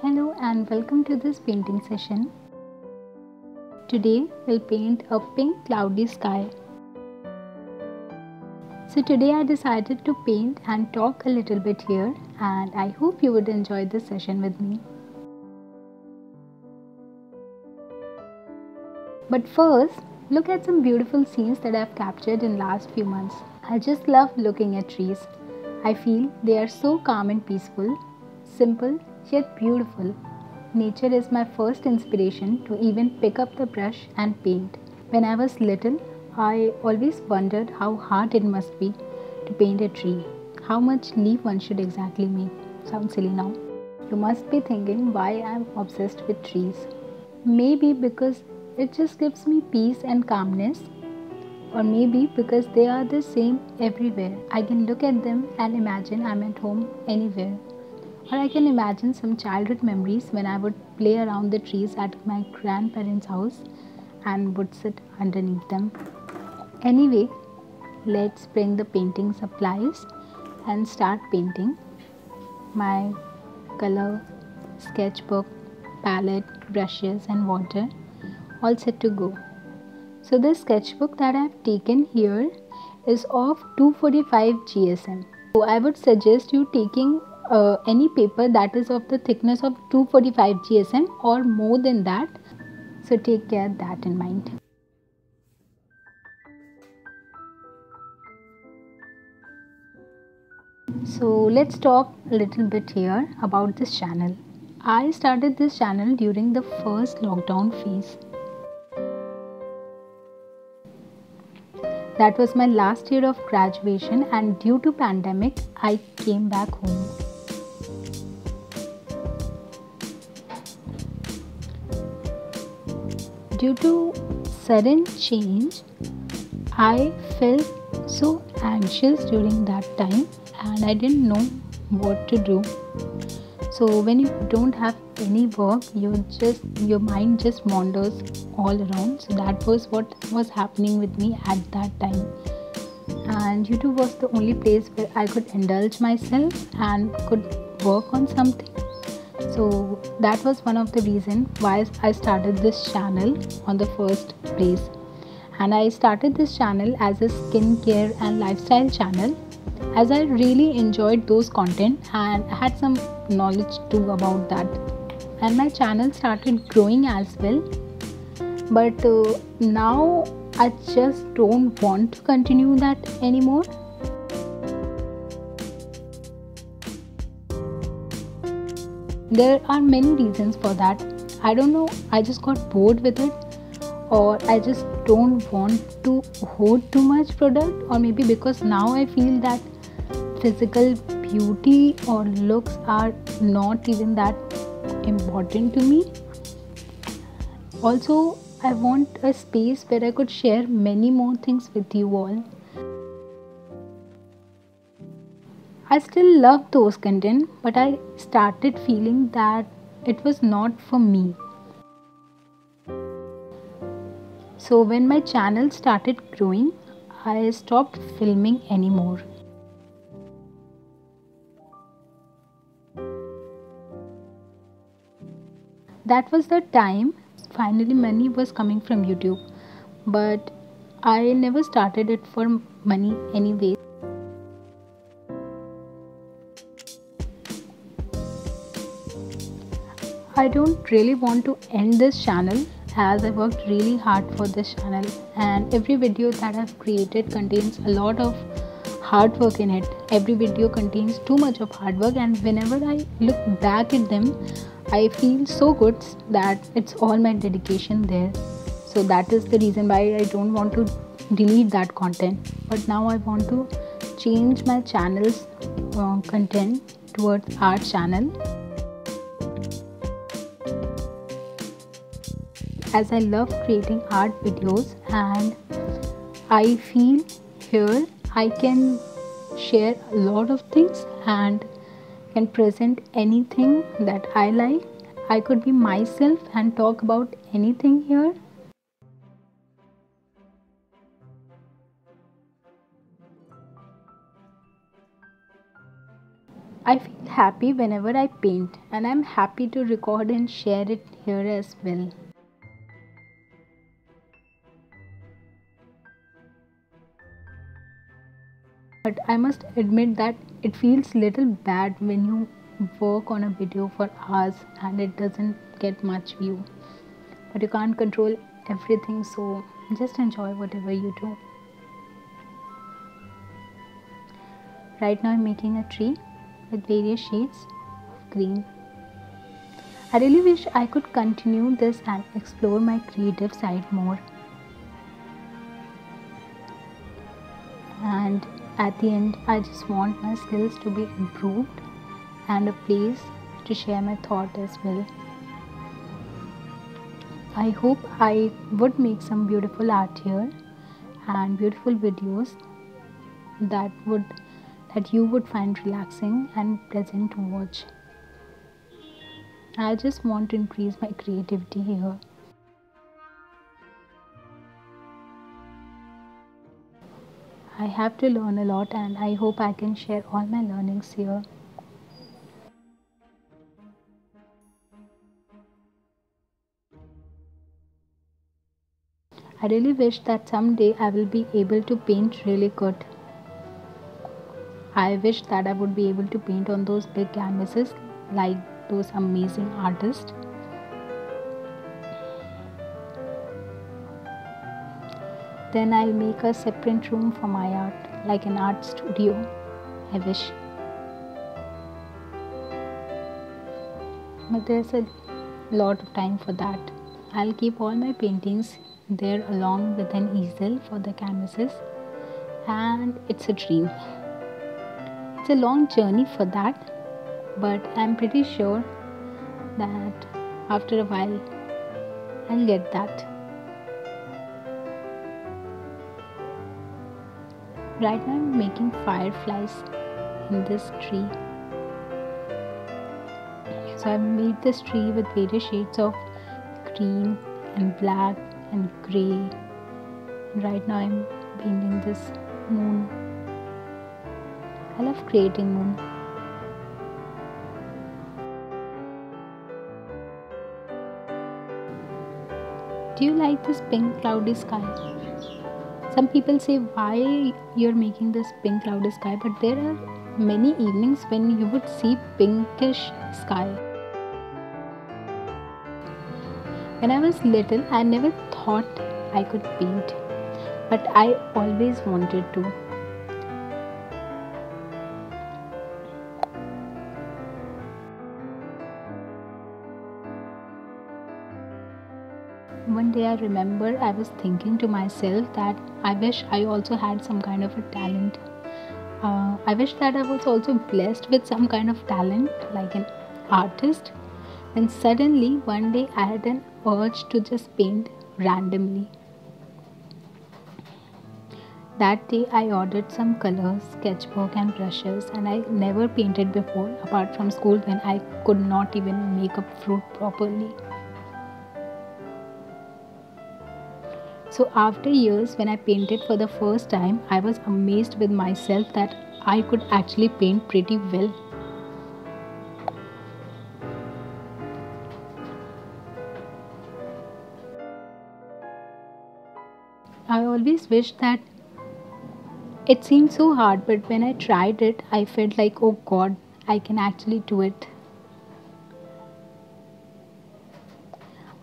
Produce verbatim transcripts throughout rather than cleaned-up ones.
Hello and welcome to this painting session. Today we'll paint a pink cloudy sky. So today I decided to paint and talk a little bit here, and I hope you would enjoy this session with me. But first, look at some beautiful scenes that I've captured in last few months. I just love looking at trees. I feel they are so calm and peaceful, simple yet beautiful. Nature is my first inspiration to even pick up the brush and paint. When I was little, I always wondered how hard it must be to paint a tree. How much leaf one should exactly make. Sounds silly now. You must be thinking why I'm obsessed with trees. Maybe because it just gives me peace and calmness, or maybe because they are the same everywhere. I can look at them and imagine I'm at home anywhere. Or I can imagine some childhood memories when I would play around the trees at my grandparents' house and would sit underneath them. Anyway, let's bring the painting supplies and start painting. My color, sketchbook, palette, brushes and water all set to go. So this sketchbook that I have taken here is of two forty-five G S M. So I would suggest you taking uh, any paper that is of the thickness of two forty-five G S M or more than that. So take care of that in mind. So let's talk a little bit here about this channel. I started this channel during the first lockdown phase. That was my last year of graduation, and due to pandemic, I came back home. Due to sudden change, I felt so anxious during that time. And I didn't know what to do. So when you don't have any work, you just your mind just wanders all around. So that was what was happening with me at that time. And YouTube was the only place where I could indulge myself and could work on something. So that was one of the reasons why I started this channel on the first place. And I started this channel as a skincare and lifestyle channel, as I really enjoyed those content and had some knowledge too about that. And my channel started growing as well. But uh, now I just don't want to continue that anymore. There are many reasons for that. I don't know, I just got bored with it. Or I just don't want to hoard too much product, or maybe because now I feel that physical beauty or looks are not even that important to me. Also, I want a space where I could share many more things with you all. I still love those content, but I started feeling that it was not for me. So when my channel started growing, I stopped filming anymore. That was the time finally money was coming from YouTube, but I never started it for money anyway. I don't really want to end this channel, as I worked really hard for this channel, and every video that I've created contains a lot of hard work in it. Every video contains too much of hard work, and whenever I look back at them, I feel so good that it's all my dedication there. So that is the reason why I don't want to delete that content. But now I want to change my channel's uh, content towards art channel. As I love creating art videos, and I feel here I can share a lot of things and can present anything that I like. I could be myself and talk about anything here. I feel happy whenever I paint, and I'm happy to record and share it here as well. But I must admit that it feels little bad when you work on a video for hours and it doesn't get much view. But you can't control everything, so just enjoy whatever you do. Right now I'm making a tree with various shades of green. I really wish I could continue this and explore my creative side more. And at the end, I just want my skills to be improved and a place to share my thought as well. I hope I would make some beautiful art here and beautiful videos that would that you would find relaxing and pleasant to watch. I just want to increase my creativity here. I have to learn a lot, and I hope I can share all my learnings here. I really wish that someday I will be able to paint really good. I wish that I would be able to paint on those big canvases like those amazing artists. Then I'll make a separate room for my art, like an art studio, I wish. But there's a lot of time for that. I'll keep all my paintings there along with an easel for the canvases, and it's a dream. It's a long journey for that, but I'm pretty sure that after a while I'll get that. Right now I'm making fireflies in this tree. So I've made this tree with various shades of green and black and grey. Right now I'm painting this moon. I love creating moon. Do you like this pink cloudy sky? Some people say, why you're making this pink cloudy sky, but there are many evenings when you would see pinkish sky. When I was little, I never thought I could paint, but I always wanted to. One day I remember I was thinking to myself that I wish I also had some kind of a talent. Uh, I wish that I was also blessed with some kind of talent, like an artist. And suddenly one day I had an urge to just paint randomly. That day I ordered some colors, sketchbook and brushes, and I never painted before apart from school when I could not even make up fruit properly. So after years, when I painted for the first time, I was amazed with myself that I could actually paint pretty well. I always wished that it seemed so hard, but when I tried it, I felt like, oh God, I can actually do it.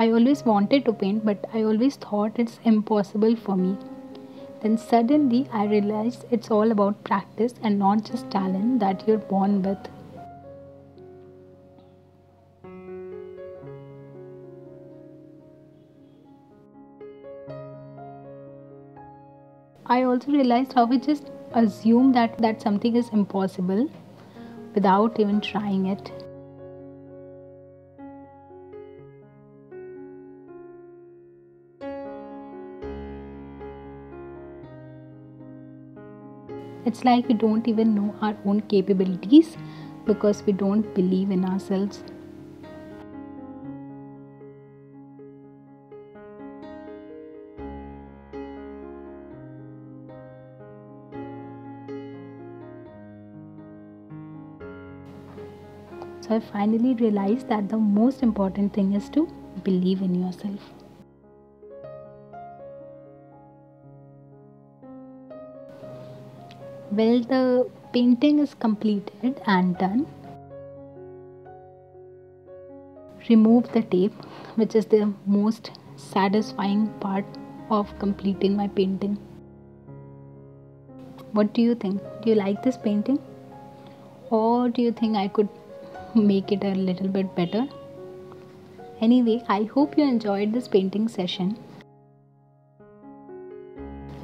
I always wanted to paint, but I always thought it's impossible for me. Then suddenly I realized it's all about practice and not just talent that you're born with. I also realized how we just assume that, that something is impossible without even trying it. It's like we don't even know our own capabilities because we don't believe in ourselves. So I finally realized that the most important thing is to believe in yourself. Well, the painting is completed and done. Remove the tape, which is the most satisfying part of completing my painting. What do you think? Do you like this painting? Or do you think I could make it a little bit better? Anyway, I hope you enjoyed this painting session.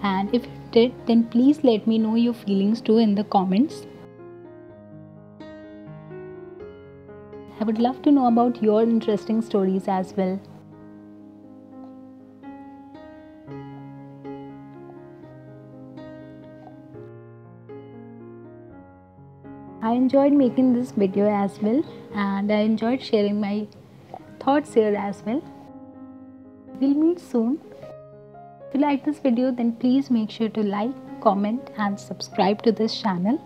And if you did, then please let me know your feelings too in the comments. I would love to know about your interesting stories as well. I enjoyed making this video as well, and I enjoyed sharing my thoughts here as well. We'll meet soon. If you like this video, then please make sure to like, comment and subscribe to this channel.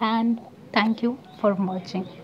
And thank you for watching.